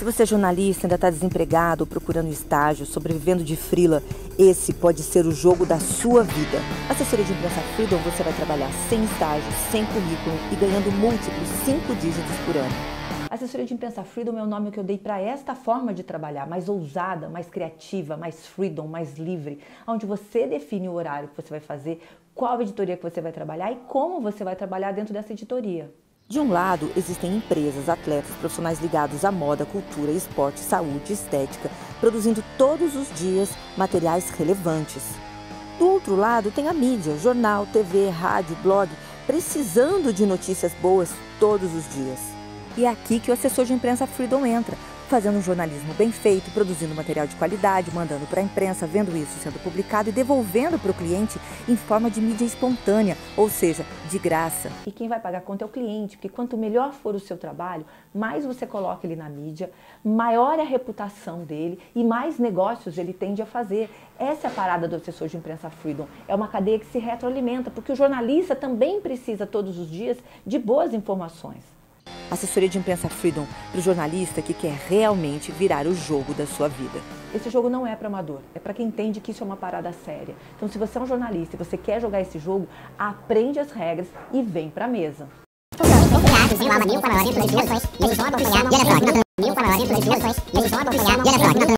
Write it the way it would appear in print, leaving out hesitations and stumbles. Se você é jornalista, ainda está desempregado, procurando estágio, sobrevivendo de frila, esse pode ser o jogo da sua vida. Na Assessoria de Imprensa Freedom, você vai trabalhar sem estágio, sem currículo e ganhando múltiplos 5 dígitos por ano. A Assessoria de Imprensa Freedom é o nome que eu dei para esta forma de trabalhar, mais ousada, mais criativa, mais freedom, mais livre, onde você define o horário que você vai fazer, qual editoria que você vai trabalhar e como você vai trabalhar dentro dessa editoria. De um lado, existem empresas, atletas, profissionais ligados à moda, cultura, esporte, saúde, estética, produzindo todos os dias materiais relevantes. Do outro lado, tem a mídia, jornal, TV, rádio, blog, precisando de notícias boas todos os dias. E é aqui que o assessor de imprensa Freedom entra, fazendo um jornalismo bem feito, produzindo material de qualidade, mandando para a imprensa, vendo isso sendo publicado e devolvendo para o cliente em forma de mídia espontânea, ou seja, de graça. E quem vai pagar a conta é o cliente, porque quanto melhor for o seu trabalho, mais você coloca ele na mídia, maior é a reputação dele e mais negócios ele tende a fazer. Essa é a parada do assessor de imprensa Freedom, é uma cadeia que se retroalimenta, porque o jornalista também precisa todos os dias de boas informações. Assessoria de Imprensa Freedom, para o jornalista que quer realmente virar o jogo da sua vida. Esse jogo não é para amador, é para quem entende que isso é uma parada séria. Então, se você é um jornalista e você quer jogar esse jogo, aprende as regras e vem para a mesa.